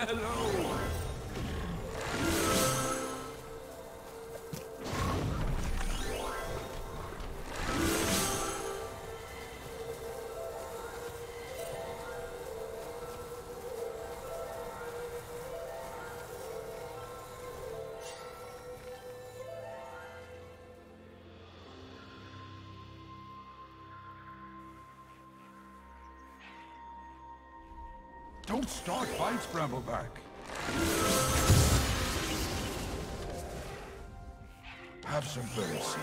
Hello. Don't start fights, Brambleback. Have some mercy.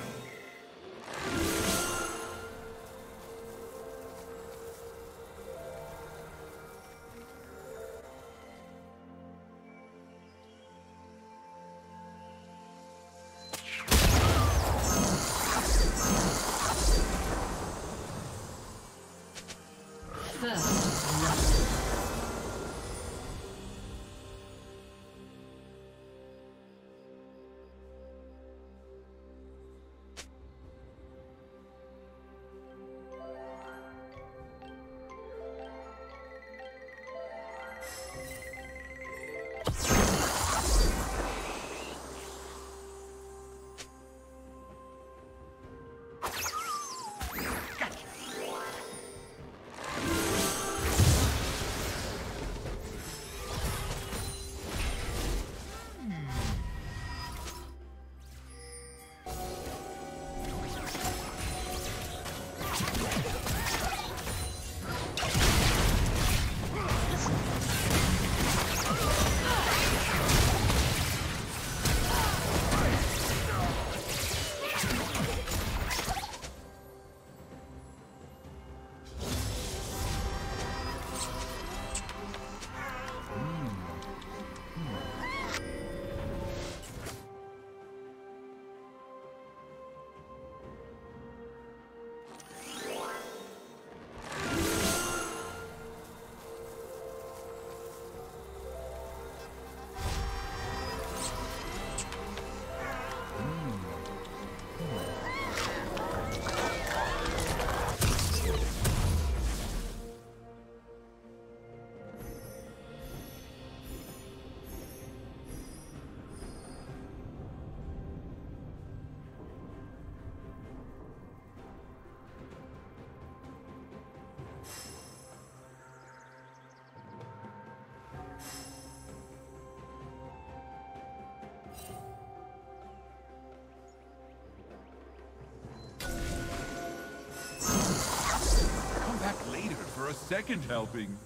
For a second helping.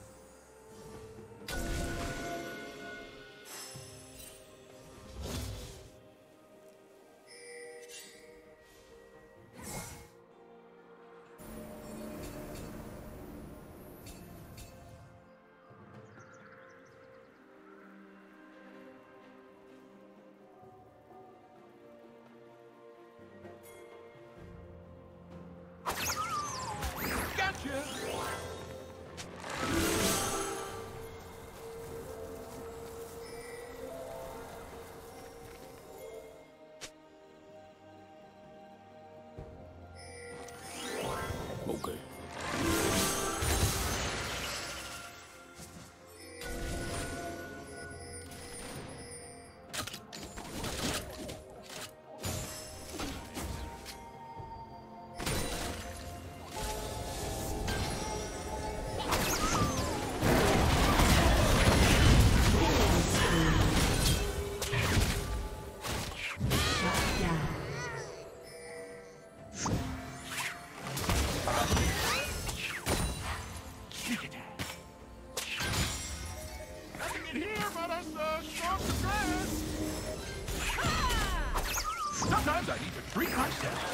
Sometimes I need to treat myself.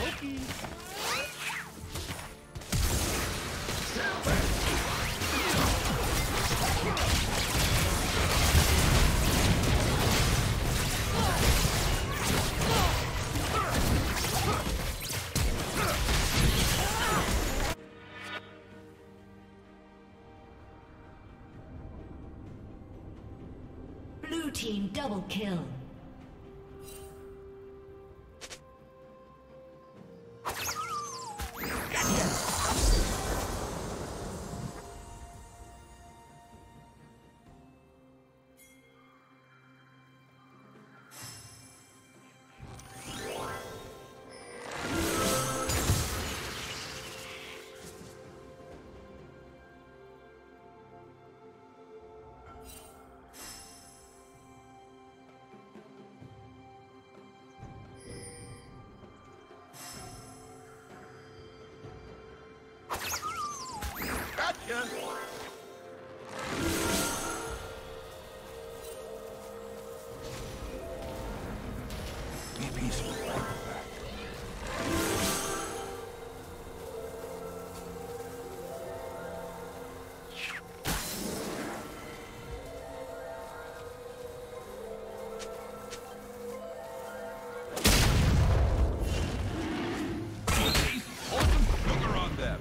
Pokey. Blue team double kill. ya? Be peaceful, Brambleback.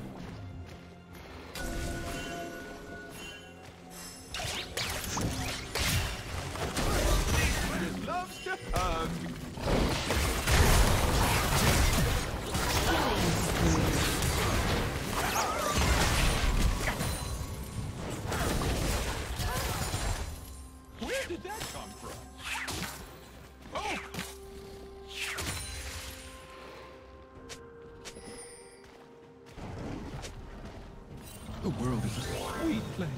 Where did that come from? Oh! The world is a sweet place.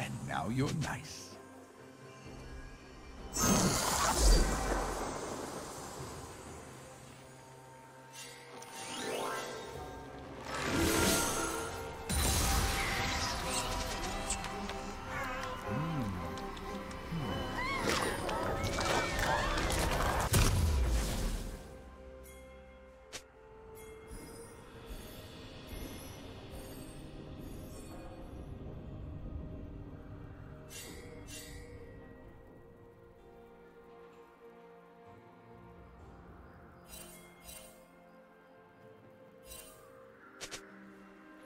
And now you're nice.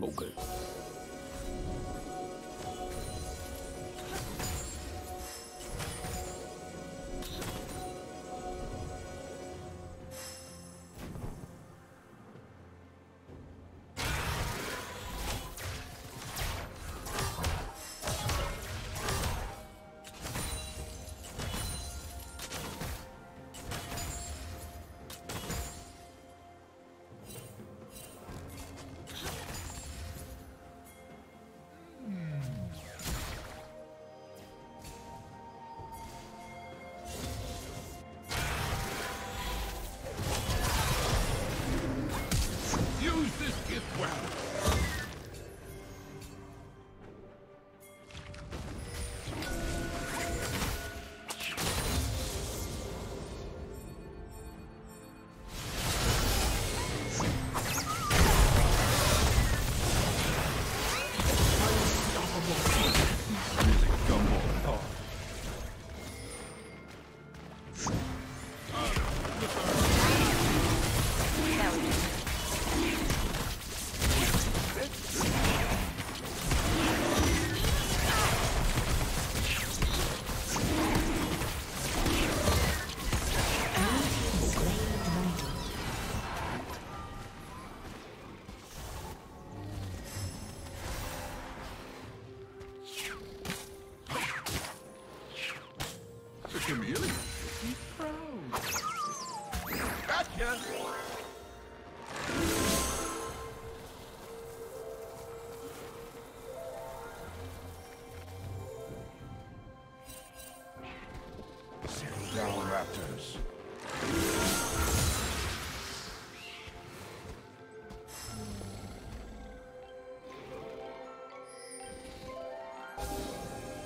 Okay.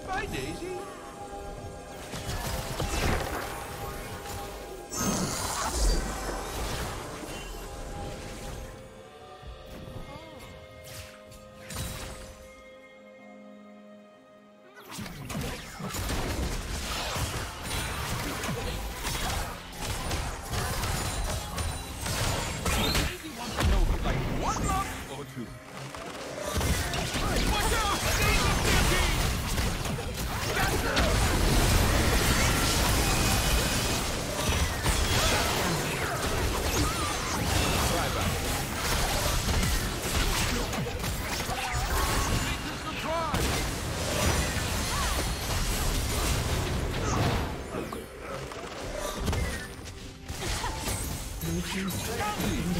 Bye, Daisy. Refuse to be destroyed.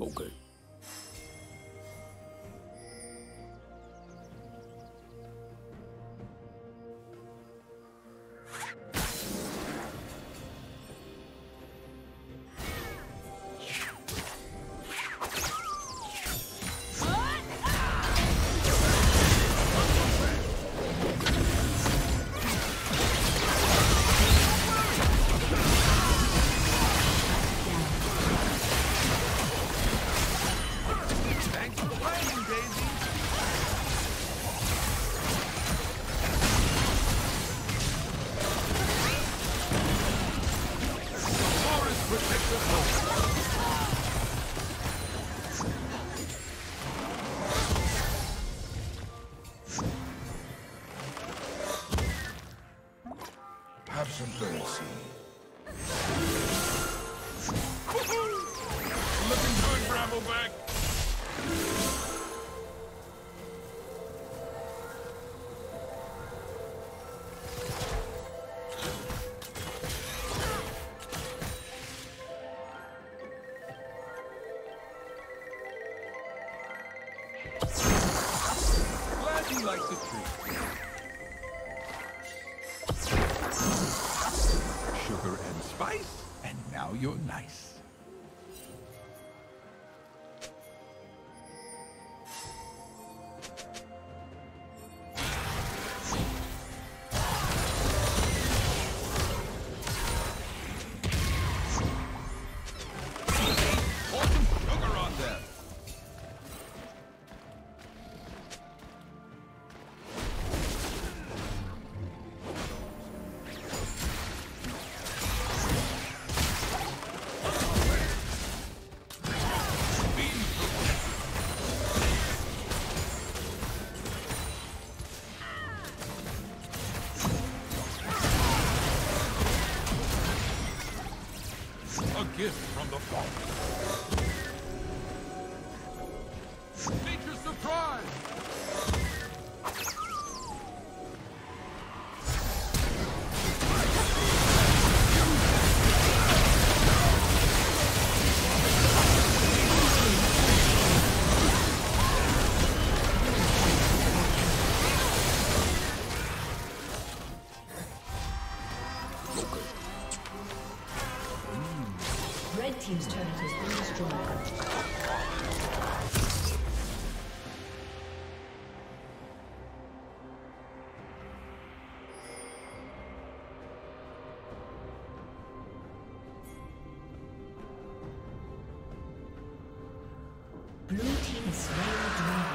Okay. Looking good, Brambleback! Glad you like the treat. Spice, and now you're nice. Gift from the fall. Feature surprise! Team's turret has been destroyed. Blue team is slain the dragon.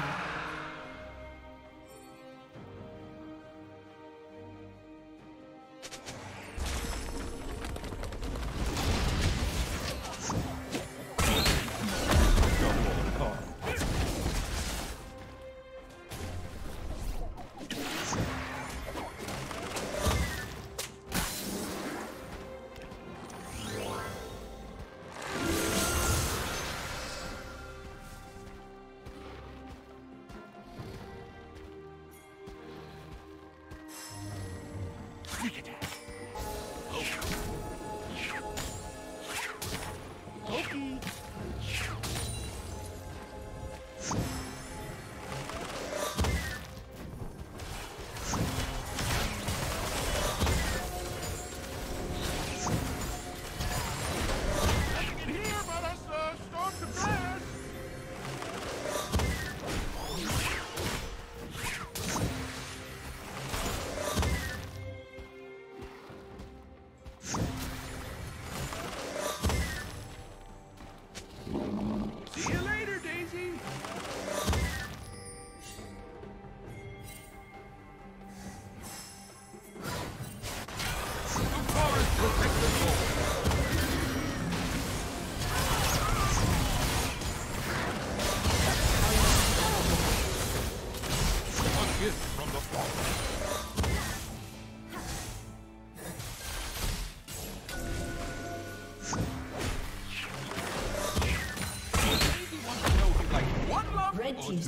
you from the floor. Red team's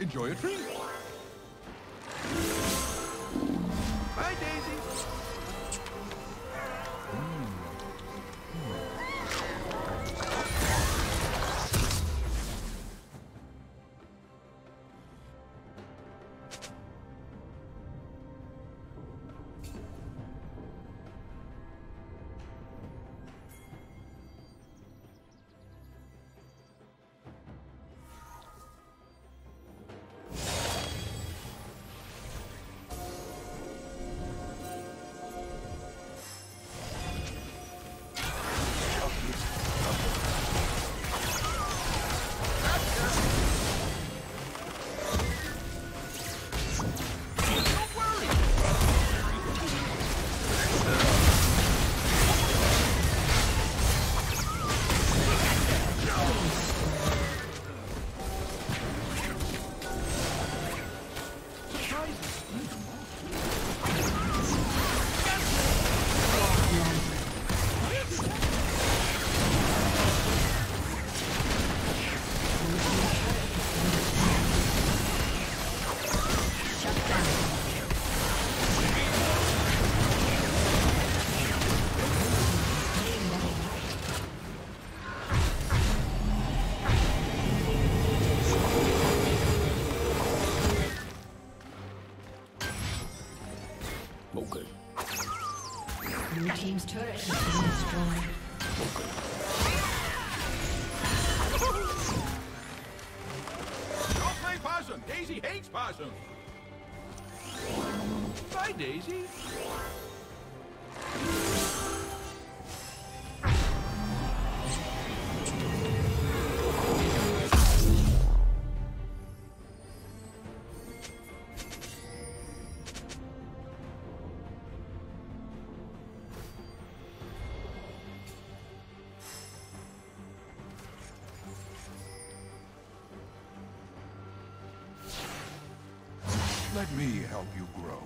Enjoy a treat. Bye, Daisy. Team's turret has been destroyed. Don't play possum! Daisy hates possum! Bye, Daisy! Let me help you grow.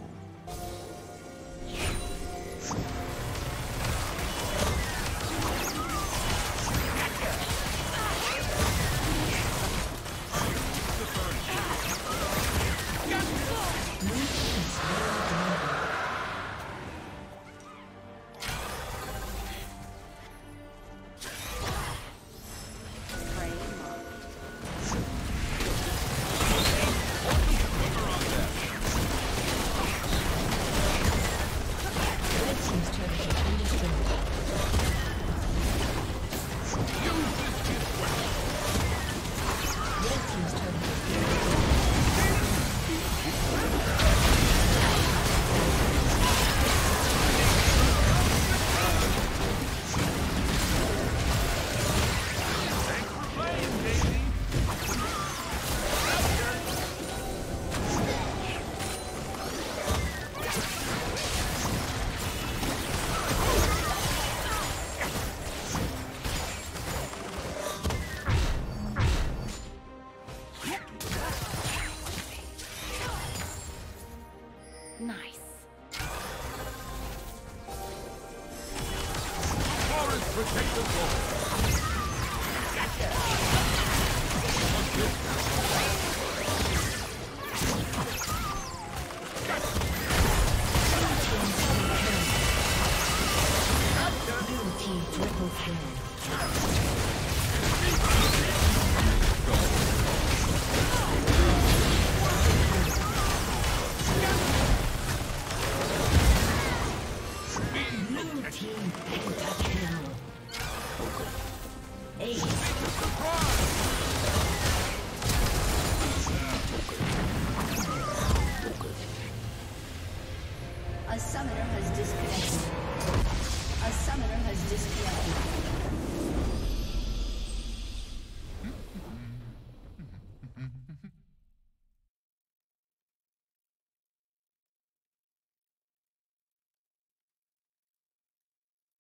Blue team Triple kill.